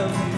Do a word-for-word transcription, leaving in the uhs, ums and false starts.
of you.